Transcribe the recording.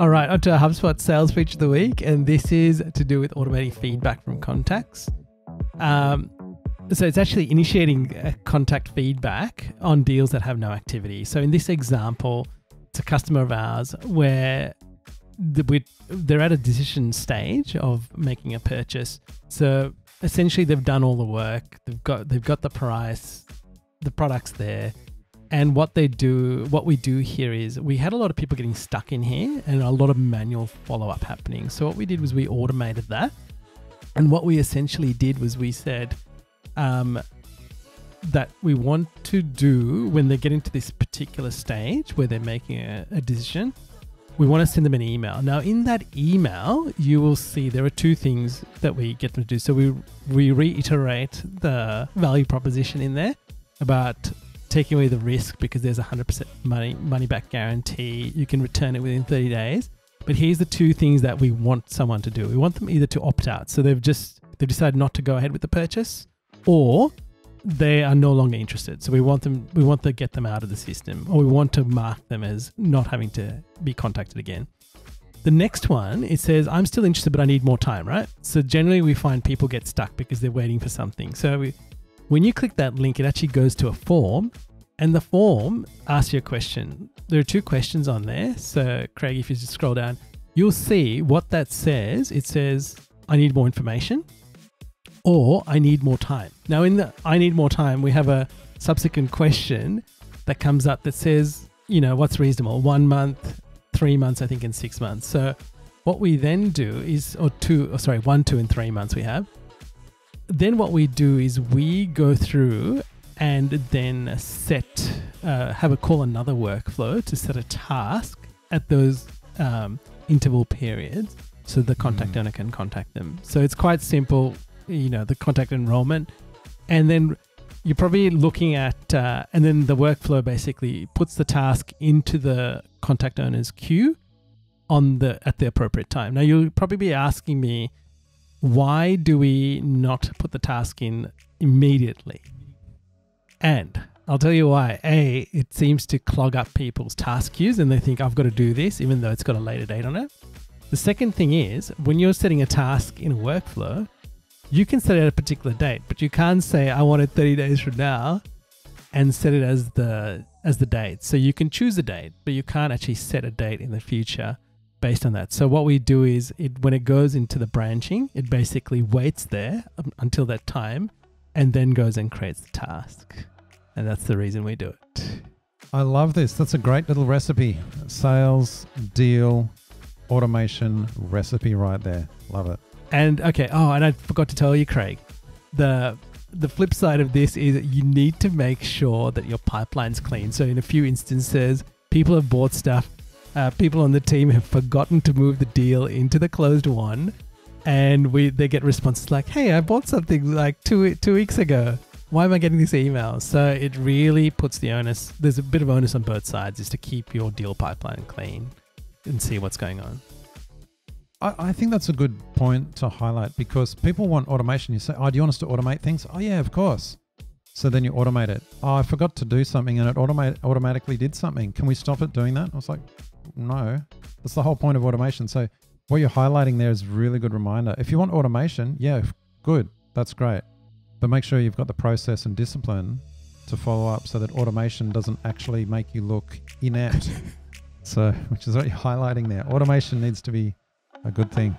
All right, onto our HubSpot sales pitch of the week, and this is to do with automating feedback from contacts. So it's actually initiating contact feedback on deals that have no activity. So in this example, it's a customer of ours where they're at a decision stage of making a purchase. So essentially, they've done all the work. They've got the price, the products there. And what we do here is we had a lot of people getting stuck in here and a lot of manual follow-up happening. So what we did was we automated that. And what we essentially did was we said that we want to do when they get into this particular stage where they're making a decision, we want to send them an email. Now in that email, you will see there are two things that we get them to do. So we reiterate the value proposition in there about taking away the risk because there's 100% money back guarantee. You can return it within 30 days. But here's the two things that we want someone to do. We want them either to opt out. So they've decided not to go ahead with the purchase, or they are no longer interested. So we want to get them out of the system, or we want to mark them as not having to be contacted again. The next one, it says, I'm still interested, but I need more time, right? So generally we find people get stuck because they're waiting for something. So when you click that link, it actually goes to a form, and the form asks you a question. There are two questions on there. So Craig, if you just scroll down, you'll see what that says. It says, I need more information, or I need more time. Now in the I need more time, we have a subsequent question that comes up that says, you know, what's reasonable? 1 month, 3 months, I think, and 6 months. So what we then do is, or 1, 2, and 3 months we have. Then what we do is we go through and then have another workflow to set a task at those interval periods so the contact owner can contact them. So it's quite simple, you know, the contact enrollment. And then you're probably looking at, and then the workflow basically puts the task into the contact owner's queue at the appropriate time. Now you'll probably be asking me, why do we not put the task in immediately? And I'll tell you why. A, it seems to clog up people's task queues and they think, I've got to do this, even though it's got a later date on it. The second thing is, when you're setting a task in a workflow, you can set it at a particular date, but you can't say, I want it 30 days from now and set it as the date. So you can choose a date, but you can't actually set a date in the future based on that. So what we do is, when it goes into the branching, it basically waits there until that time and then goes and creates the task. And that's the reason we do it. I love this. That's a great little recipe. Sales, deal, automation recipe right there. Love it. And okay. Oh, and I forgot to tell you, Craig, the flip side of this is that you need to make sure that your pipeline's clean. So in a few instances, people have bought stuff. People on the team have forgotten to move the deal into the closed one, and they get responses like, hey, I bought something like two weeks ago. Why am I getting this email? So it really puts the onus, there's a bit of onus on both sides, is to keep your deal pipeline clean and see what's going on. I think that's a good point to highlight, because people want automation. You say, oh, do you want us to automate things? Oh yeah, of course. So then you automate it. Oh, I forgot to do something and it automatically did something. Can we stop it doing that? I was like, no, that's the whole point of automation. So what you're highlighting there is a really good reminder. If you want automation, yeah, good, that's great. But make sure you've got the process and discipline to follow up so that automation doesn't actually make you look inept. So, which is what you're highlighting there. Automation needs to be a good thing.